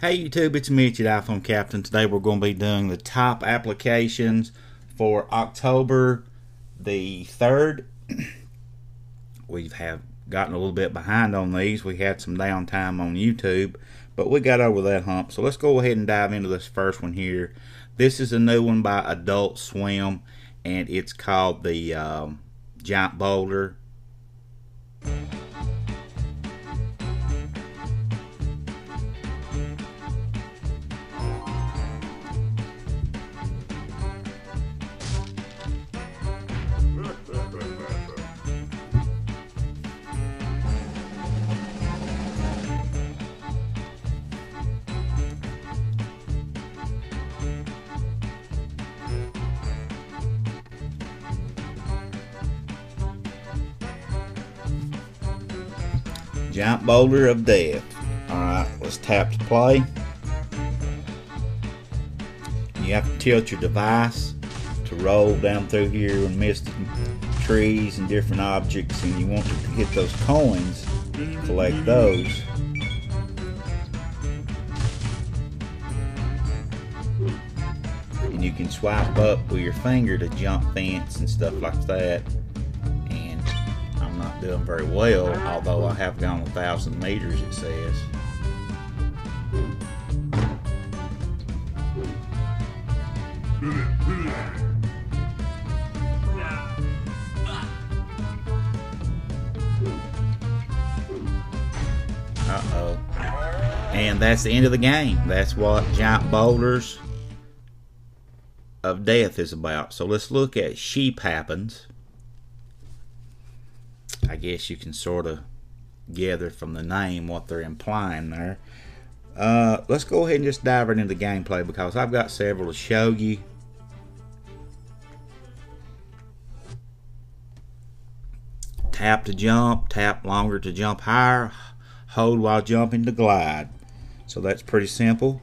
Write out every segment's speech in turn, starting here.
Hey YouTube, it's Mitch at iPhone Captain. Today we're going to be doing the top applications for October the 3rd. We have gotten a little bit behind on these. We had some downtime on YouTube, but we got over that hump. So let's go ahead and dive into this first one here. This is a new one by Adult Swim, and it's called the Giant Boulder. Giant Boulder of Death. Alright, let's tap to play. You have to tilt your device to roll down through here and miss the trees and different objects, and you want to hit those coins, collect those. And you can swipe up with your finger to jump fence and stuff like that. Doing very well, although I have gone 1,000 meters, it says. And that's the end of the game. That's what Giant Boulders of Death is about. So let's look at Sheep Happens. I guess you can sort of gather from the name what they're implying there. Let's go ahead and just dive right into the gameplay because I've got several to show you. Tap to jump, tap longer to jump higher, hold while jumping to glide. So that's pretty simple.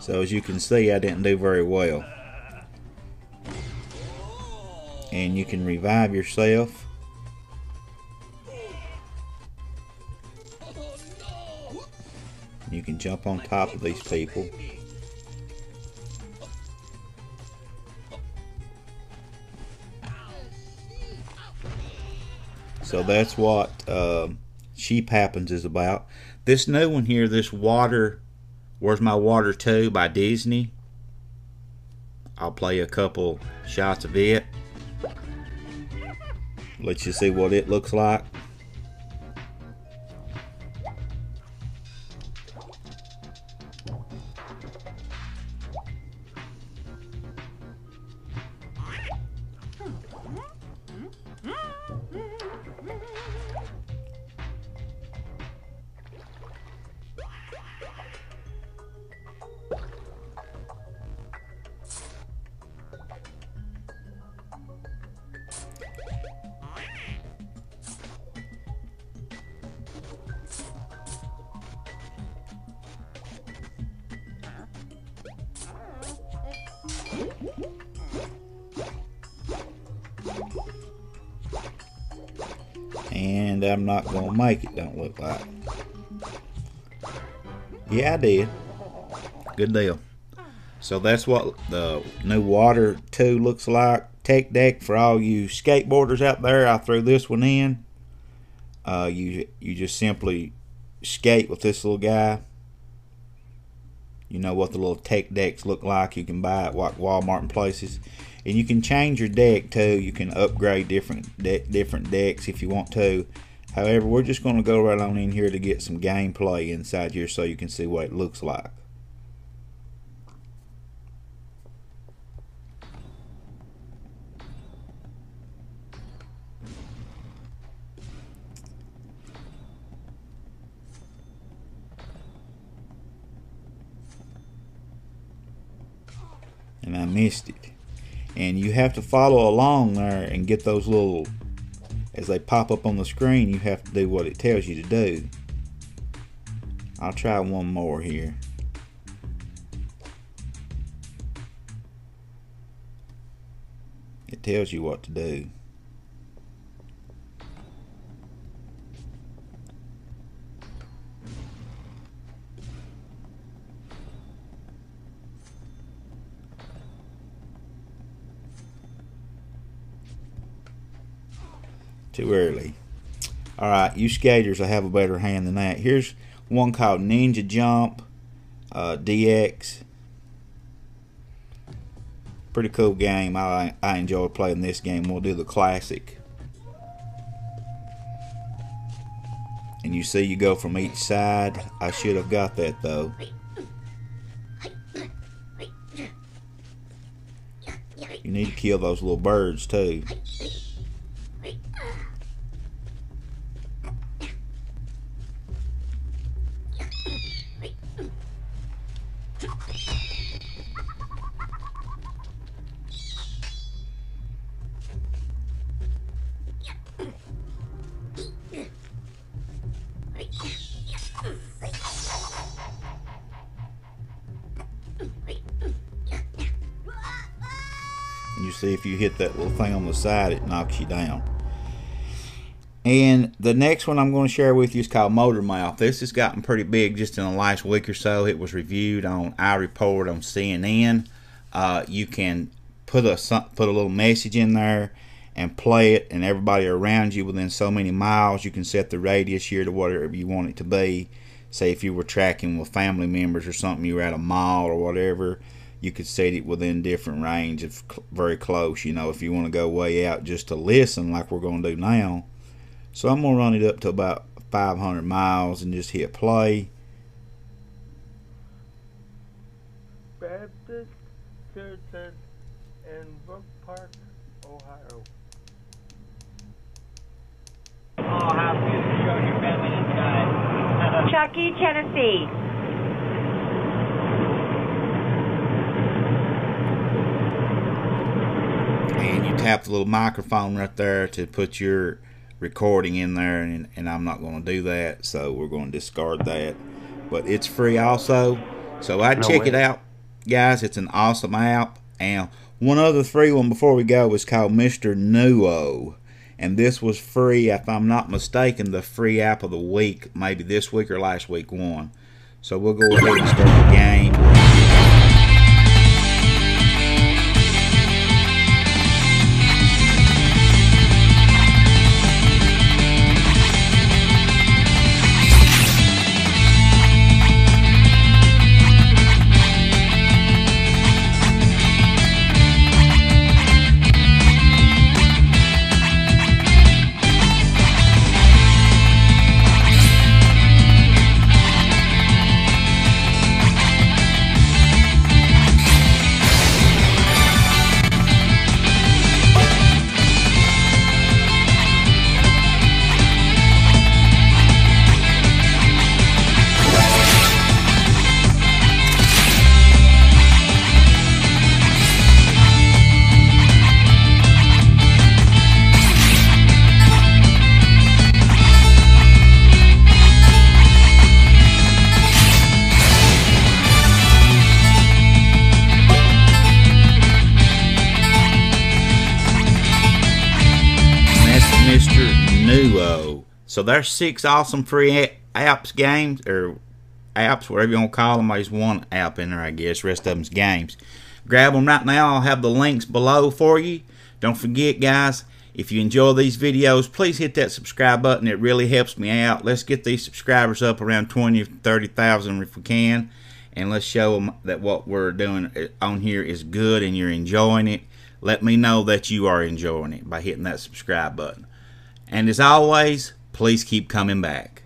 So as you can see, I didn't do very well. And you can revive yourself. You can jump on top of these people. So that's what Sheep Happens is about. This new one here, this Where's My Water 2 by Disney. I'll play a couple shots of it. Let you see what it looks like. And I'm not gonna make it, don't look like. Yeah, I did. Good deal. So that's what the new Water 2 looks like. Tech Deck for all you skateboarders out there. I threw this one in. You just simply skate with this little guy. You know what the little Tech Decks look like. You can buy it at Walmart and places. And you can change your deck too. You can upgrade different decks if you want to. However, we're just going to go right on in here to get some gameplay inside here so you can see what it looks like. And I missed it. And you have to follow along there and get those little, as they pop up on the screen, you have to do what it tells you to do. I'll try one more here. It tells you what to do. Too early. Alright, you skaters will have a better hand than that. Here's one called NinJump DX. Pretty cool game. I enjoy playing this game. We'll do the classic. And you see you go from each side. I should have got that though. You need to kill those little birds too. You see if you hit that little thing on the side, it knocks you down. And the next one I'm going to share with you is called TheMotorMouth. This has gotten pretty big just in the last week or so. It was reviewed on iReport on CNN. You can put a little message in there and play it, and everybody around you within so many miles, you can set the radius here to whatever you want it to be. Say if you were tracking with family members or something, you were at a mall or whatever, you could set it within different range of very close. You know, if you want to go way out just to listen like we're going to do now. So I'm going to run it up to about 500 miles and just hit play. Baptist Church in Brook Park, Ohio. Oh, how beautiful you are, your family is guys. Chucky, Tennessee. And you tap the little microphone right there to put your recording in there, and I'm not going to do that, so we're going to discard that. But it's free also, so check it out, guys. It's an awesome app. And one other free one before we go is called Mr. NoooO!!, and this was free, if I'm not mistaken, the free app of the week, maybe this week or last week one. So we'll go ahead and start the game. So there's 6 awesome free apps, games, or apps, whatever you want to call them. There's one app in there, I guess. The rest of them's games. Grab them right now. I'll have the links below for you. Don't forget, guys, if you enjoy these videos, please hit that subscribe button. It really helps me out. Let's get these subscribers up around 20 or 30,000 if we can. And let's show them that what we're doing on here is good and you're enjoying it. Let me know that you are enjoying it by hitting that subscribe button. And as always, please keep coming back.